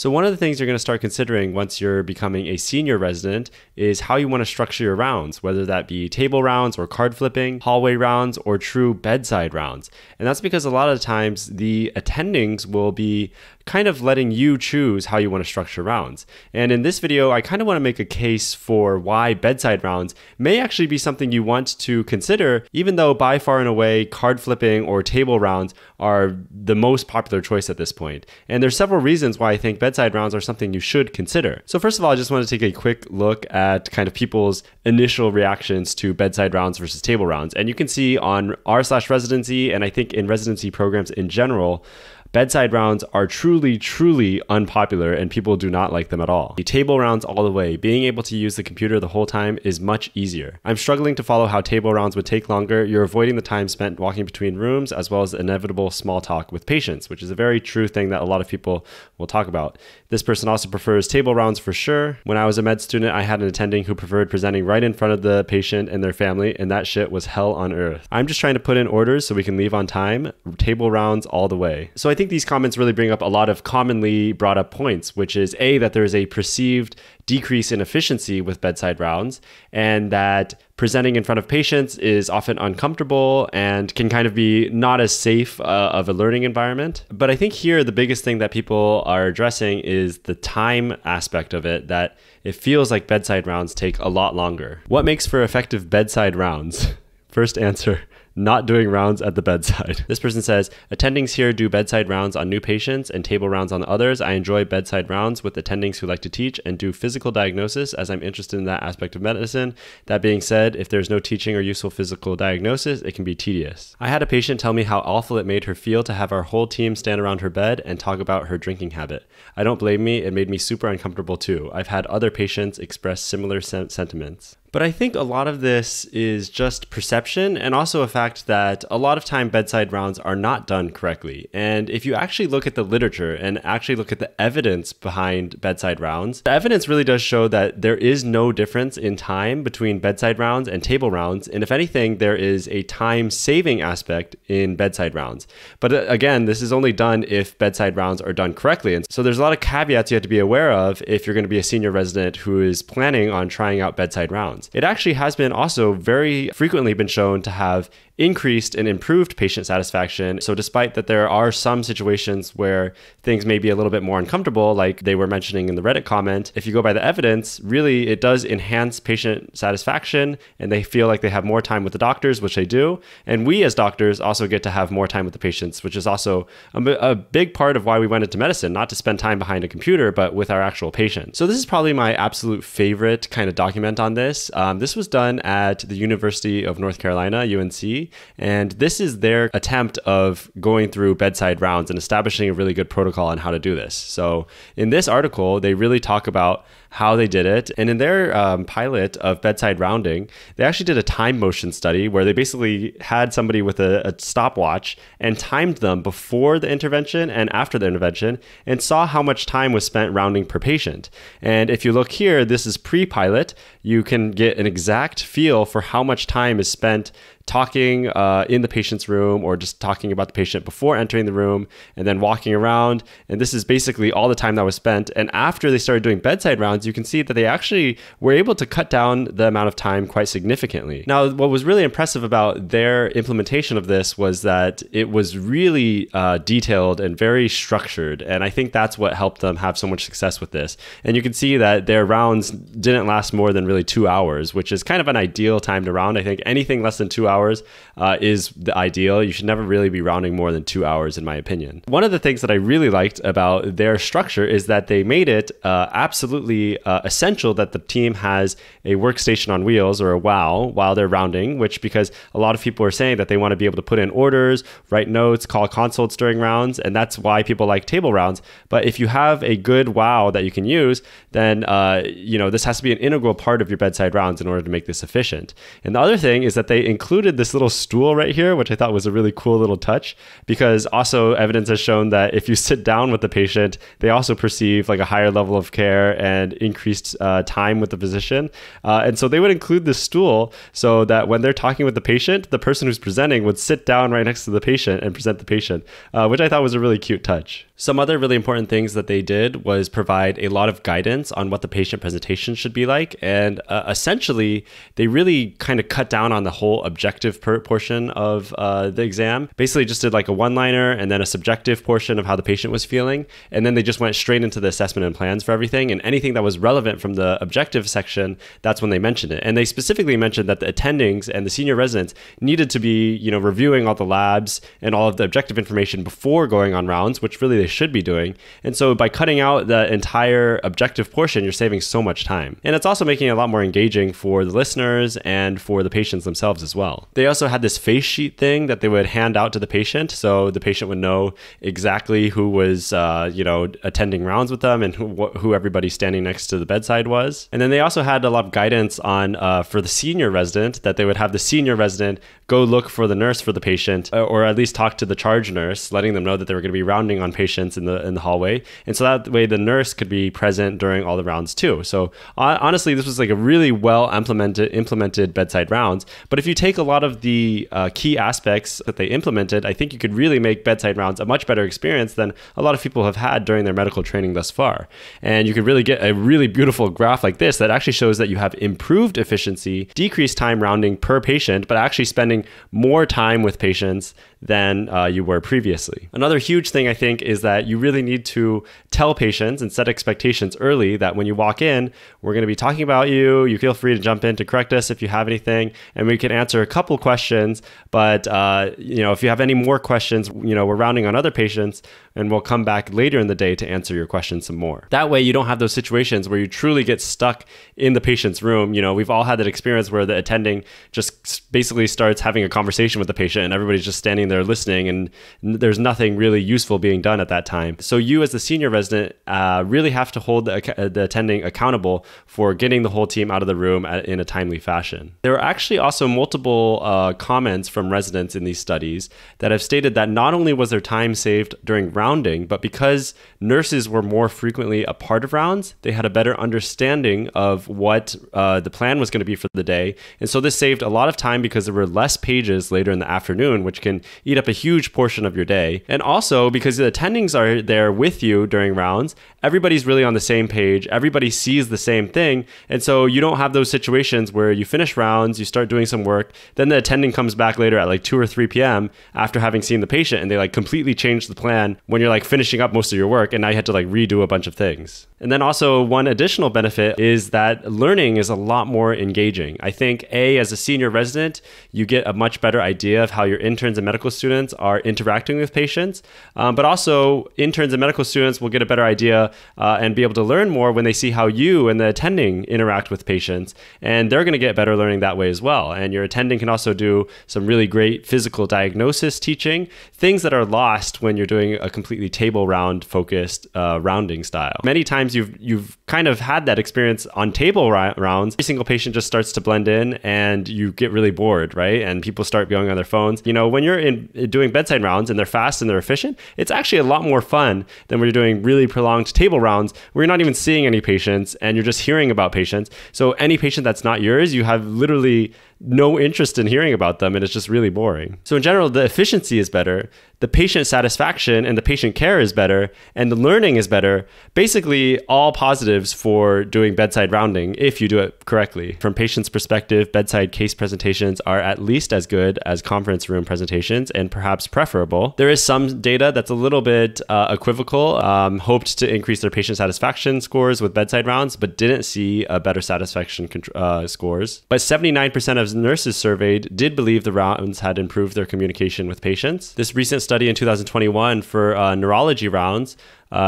So one of the things you're going to start considering once you're becoming a senior resident is how you want to structure your rounds, whether that be table rounds or card flipping, hallway rounds, or true bedside rounds. And that's because a lot of the times the attendings will be kind of letting you choose how you want to structure rounds. And in this video, I kind of want to make a case for why bedside rounds may actually be something you want to consider, even though by far and away card flipping or table rounds are the most popular choice at this point. And there's several reasons why I think bedside rounds are something you should consider. So first of all, I just want to take a quick look at kind of people's initial reactions to bedside rounds versus table rounds. And you can see on r/residency, and I think in residency programs in general, bedside rounds are truly unpopular and people do not like them at all. The table rounds all the way. Being able to use the computer the whole time is much easier. I'm struggling to follow how table rounds would take longer. You're avoiding the time spent walking between rooms as well as the inevitable small talk with patients, which is a very true thing that a lot of people will talk about. This person also prefers table rounds for sure. When I was a med student, I had an attending who preferred presenting right in front of the patient and their family, and that shit was hell on earth. I'm just trying to put in orders so we can leave on time. Table rounds all the way. So I think these comments really bring up a lot of commonly brought up points, which is A, that there is a perceived decrease in efficiency with bedside rounds, and that presenting in front of patients is often uncomfortable and can kind of be not as safe of a learning environment. But I think here the biggest thing that people are addressing is the time aspect of it, that it feels like bedside rounds take a lot longer. What makes for effective bedside rounds? First answer: not doing rounds at the bedside. This person says, attendings here do bedside rounds on new patients and table rounds on others. I enjoy bedside rounds with attendings who like to teach and do physical diagnosis, as I'm interested in that aspect of medicine. That being said, if there's no teaching or useful physical diagnosis, it can be tedious. I had a patient tell me how awful it made her feel to have our whole team stand around her bed and talk about her drinking habit. I don't blame me, it made me super uncomfortable too. I've had other patients express similar sentiments. But I think a lot of this is just perception, and also a fact that a lot of time bedside rounds are not done correctly. And if you actually look at the literature and actually look at the evidence behind bedside rounds, the evidence really does show that there is no difference in time between bedside rounds and table rounds. And if anything, there is a time saving aspect in bedside rounds. But again, this is only done if bedside rounds are done correctly. And so there's a lot of caveats you have to be aware of if you're going to be a senior resident who is planning on trying out bedside rounds. It actually has been also very frequently been shown to have increased and improved patient satisfaction. So despite that there are some situations where things may be a little bit more uncomfortable, like they were mentioning in the Reddit comment, if you go by the evidence, really it does enhance patient satisfaction and they feel like they have more time with the doctors, which they do. And we as doctors also get to have more time with the patients, which is also a big part of why we went into medicine, not to spend time behind a computer, but with our actual patient. So this is probably my absolute favorite kind of document on this. This was done at the University of North Carolina, UNC. And this is their attempt of going through bedside rounds and establishing a really good protocol on how to do this. So in this article, they really talk about how they did it. And in their pilot of bedside rounding, they actually did a time motion study where they basically had somebody with a stopwatch and timed them before the intervention and after the intervention and saw how much time was spent rounding per patient. And if you look here, this is pre-pilot. You can get an exact feel for how much time is spent talking in the patient's room or just talking about the patient before entering the room and then walking around. And this is basically all the time that was spent. And after they started doing bedside rounds, you can see that they actually were able to cut down the amount of time quite significantly. Now, what was really impressive about their implementation of this was that it was really detailed and very structured. And I think that's what helped them have so much success with this. And you can see that their rounds didn't last more than really 2 hours, which is kind of an ideal time to round. I think anything less than 2 hours is the ideal. You should never really be rounding more than 2 hours, in my opinion. One of the things that I really liked about their structure is that they made it absolutely essential that the team has a workstation on wheels, or a WOW, while they're rounding, which, because a lot of people are saying that they want to be able to put in orders, write notes, call consults during rounds, and that's why people like table rounds. But if you have a good WOW that you can use, then you know, this has to be an integral part of your bedside rounds in order to make this efficient. And the other thing is that they include included this little stool right here, which I thought was a really cool little touch, because also evidence has shown that if you sit down with the patient, they also perceive like a higher level of care and increased time with the physician. And so they would include this stool so that when they're talking with the patient, the person who's presenting would sit down right next to the patient and present the patient, which I thought was a really cute touch. Some other really important things that they did was provide a lot of guidance on what the patient presentation should be like. And essentially, they really kind of cut down on the whole objective portion of the exam. Basically just did like a one-liner and then a subjective portion of how the patient was feeling. And then they just went straight into the assessment and plans for everything, and anything that was relevant from the objective section, that's when they mentioned it. And they specifically mentioned that the attendings and the senior residents needed to be, you know, reviewing all the labs and all of the objective information before going on rounds, which really they should be doing. And so by cutting out the entire objective portion, you're saving so much time. And it's also making it a lot more engaging for the listeners and for the patients themselves as well. They also had this face sheet thing that they would hand out to the patient, so the patient would know exactly who was, you know, attending rounds with them and who everybody standing next to the bedside was. And then they also had a lot of guidance on for the senior resident, that they would have the senior resident go look for the nurse for the patient, or at least talk to the charge nurse, letting them know that they were going to be rounding on patients in the hallway. And so that way the nurse could be present during all the rounds too. So honestly, this was like a really well implemented bedside rounds. But if you take a lot of the key aspects that they implemented, I think you could really make bedside rounds a much better experience than a lot of people have had during their medical training thus far. And you could really get a really beautiful graph like this that actually shows that you have improved efficiency, decreased time rounding per patient, but actually spending more time with patients than you were previously. Another huge thing I think is that you really need to tell patients and set expectations early that when you walk in, we're gonna be talking about you, you feel free to jump in to correct us if you have anything, and we can answer a couple questions, but you know, if you have any more questions, you know, we're rounding on other patients and we'll come back later in the day to answer your questions some more. That way you don't have those situations where you truly get stuck in the patient's room. You know, we've all had that experience where the attending just basically starts having a conversation with the patient and everybody's just standing there listening, and there's nothing really useful being done at that time. So you as the senior resident really have to hold the attending accountable for getting the whole team out of the room in a timely fashion. There are actually also multiple comments from residents in these studies that have stated that not only was their time saved during rounding, but because nurses were more frequently a part of rounds, they had a better understanding of what the plan was going to be for the day. And so this saved a lot of time because there were less pages later in the afternoon, which can eat up a huge portion of your day. And also because the attendings are there with you during rounds, everybody's really on the same page, everybody sees the same thing. And so you don't have those situations where you finish rounds, you start doing some work, then the attending comes back later at like 2 or 3 p.m. after having seen the patient, and they like completely change the plan when you're like finishing up most of your work, and now you had to like redo a bunch of things. And then also one additional benefit is that learning is a lot more engaging. I think as a senior resident, you get a much better idea of how your interns and medical students are interacting with patients, but also interns and medical students will get a better idea and be able to learn more when they see how you and the attending interact with patients, and they're going to get better learning that way as well. And your attending can also do some really great physical diagnosis teaching, things that are lost when you're doing a completely table round focused rounding style. Many times you've kind of had that experience on table rounds. Every single patient just starts to blend in and you get really bored, right? And people start going on their phones. You know, when you're in doing bedside rounds and they're fast and they're efficient, it's actually a lot more fun than when you're doing really prolonged table rounds where you're not even seeing any patients and you're just hearing about patients. So any patient that's not yours, you have literally no interest in hearing about them, and it's just really boring. So in general, the efficiency is better, the patient satisfaction and the patient care is better, and the learning is better. Basically all positives for doing bedside rounding if you do it correctly. From patient's perspective, bedside case presentations are at least as good as conference room presentations, and perhaps preferable. There is some data that's a little bit equivocal, hoped to increase their patient satisfaction scores with bedside rounds, but didn't see a better satisfaction scores. But 79% of nurses surveyed did believe the rounds had improved their communication with patients. This recent study in 2021 for neurology rounds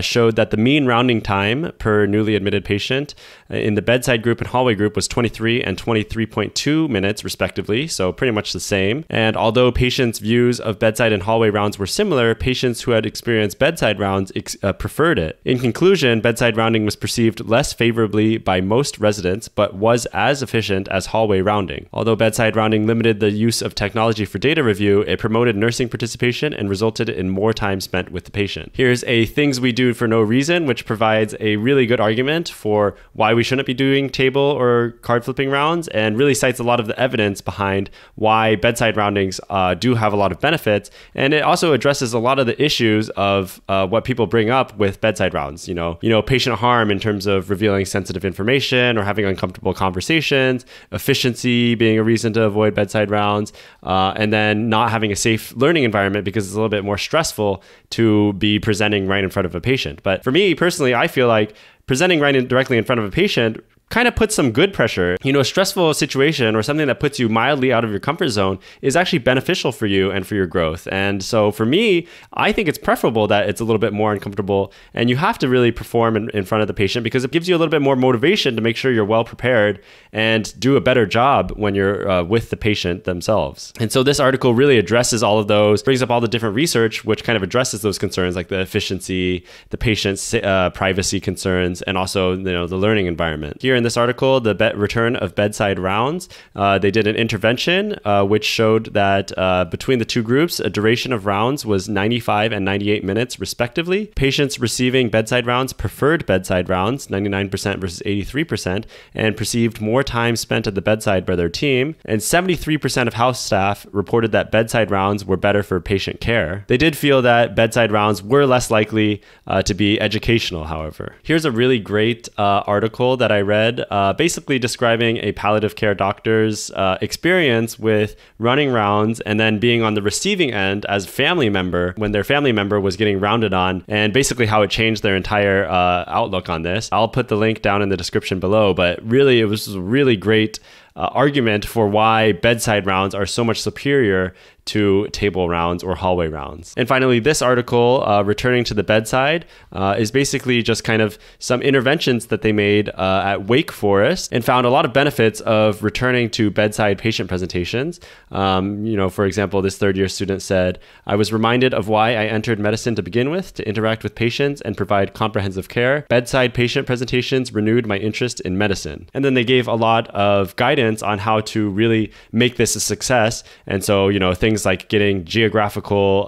showed that the mean rounding time per newly admitted patient in the bedside group and hallway group was 23 and 23.2 minutes respectively, so pretty much the same. And although patients' views of bedside and hallway rounds were similar, patients who had experienced bedside rounds preferred it. In conclusion, bedside rounding was perceived less favorably by most residents, but was as efficient as hallway rounding. Although bedside rounding limited the use of technology for data review, it promoted nursing participation and resulted in more time spent with the patient. Here's a things we do for no reason, which provides a really good argument for why we shouldn't be doing table or card flipping rounds, and really cites a lot of the evidence behind why bedside roundings do have a lot of benefits. And it also addresses a lot of the issues of what people bring up with bedside rounds, you know, patient harm in terms of revealing sensitive information or having uncomfortable conversations, efficiency being a reason to avoid bedside rounds, and then not having a safe learning environment because it's a little bit more stressful to be presenting right in front of a patient. But for me personally, I feel like presenting right in directly in front of a patient kind of puts some good pressure. You know, a stressful situation or something that puts you mildly out of your comfort zone is actually beneficial for you and for your growth. And so for me, I think it's preferable that it's a little bit more uncomfortable and you have to really perform in front of the patient, because it gives you a little bit more motivation to make sure you're well prepared and do a better job when you're with the patient themselves. And so this article really addresses all of those, brings up all the different research, which kind of addresses those concerns like the efficiency, the patient's privacy concerns, and also, you know, the learning environment. Here in this article, the return of bedside rounds, they did an intervention which showed that between the two groups, a duration of rounds was 95 and 98 minutes respectively. Patients receiving bedside rounds preferred bedside rounds, 99% versus 83%, and perceived more time spent at the bedside by their team. And 73% of house staff reported that bedside rounds were better for patient care. They did feel that bedside rounds were less likely to be educational, however. Here's a really great article that I read, basically describing a palliative care doctor's experience with running rounds and then being on the receiving end as a family member when their family member was getting rounded on, and basically how it changed their entire outlook on this. I'll put the link down in the description below, but really it was a really great argument for why bedside rounds are so much superior to table rounds or hallway rounds. And finally, this article, returning to the bedside, is basically just kind of some interventions that they made at Wake Forest, and found a lot of benefits of returning to bedside patient presentations. You know, for example, this third-year student said, "I was reminded of why I entered medicine to begin with, to interact with patients and provide comprehensive care. Bedside patient presentations renewed my interest in medicine." And then they gave a lot of guidance on how to really make this a success. And so, you know, things like getting geographical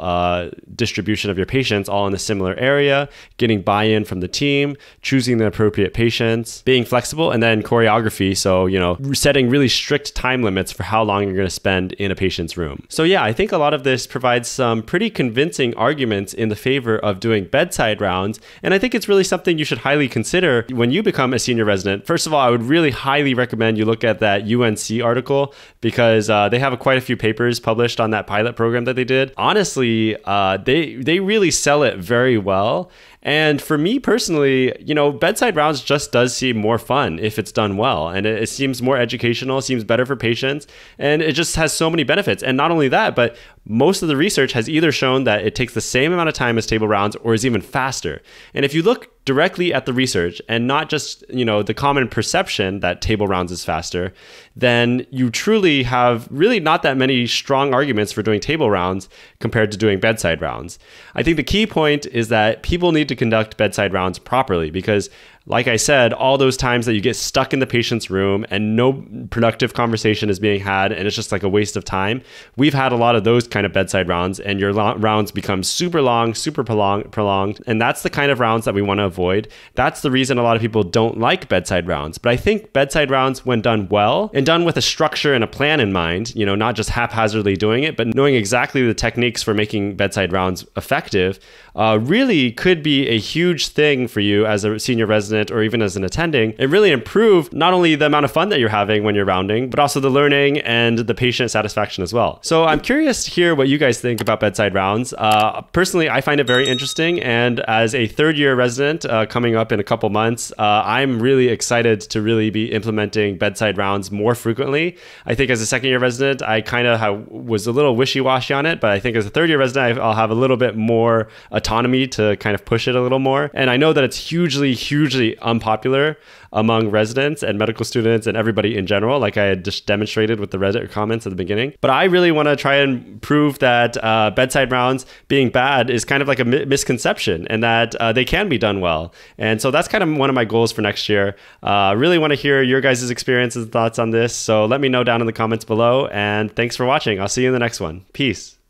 distribution of your patients all in a similar area, getting buy-in from the team, choosing the appropriate patients, being flexible, and then choreography. So, you know, setting really strict time limits for how long you're going to spend in a patient's room. So yeah, I think a lot of this provides some pretty convincing arguments in the favor of doing bedside rounds. And I think it's really something you should highly consider when you become a senior resident. First of all, I would really highly recommend you look at that UNC article, because they have quite a few papers published on that pilot program that they did. Honestly, they really sell it very well. And for me personally, you know, bedside rounds just does seem more fun if it's done well. And it seems more educational, seems better for patients, and it just has so many benefits. And not only that, but most of the research has either shown that it takes the same amount of time as table rounds or is even faster. And if you look directly at the research and not just, you know, the common perception that table rounds is faster, then you truly have really not that many strong arguments for doing table rounds compared to doing bedside rounds. I think the key point is that people need to conduct bedside rounds properly, because like I said, all those times that you get stuck in the patient's room and no productive conversation is being had, and it's just like a waste of time. We've had a lot of those kind of bedside rounds, and your rounds become super long, super prolonged. And that's the kind of rounds that we want to avoid. That's the reason a lot of people don't like bedside rounds. But I think bedside rounds, when done well and done with a structure and a plan in mind, you know, not just haphazardly doing it, but knowing exactly the techniques for making bedside rounds effective, really could be a huge thing for you as a senior resident resident or even as an attending, it really improved not only the amount of fun that you're having when you're rounding, but also the learning and the patient satisfaction as well. So I'm curious to hear what you guys think about bedside rounds. Personally, I find it very interesting. And as a third-year resident coming up in a couple months, I'm really excited to really be implementing bedside rounds more frequently. I think as a second-year resident, I kind of was a little wishy-washy on it, but I think as a third-year resident, I'll have a little bit more autonomy to kind of push it a little more. And I know that it's hugely, hugely unpopular among residents and medical students and everybody in general, like I had just demonstrated with the Reddit comments at the beginning. But I really want to try and prove that bedside rounds being bad is kind of like a misconception and that they can be done well. And so that's kind of one of my goals for next year. I really want to hear your guys' experiences and thoughts on this. So let me know down in the comments below. And thanks for watching. I'll see you in the next one. Peace.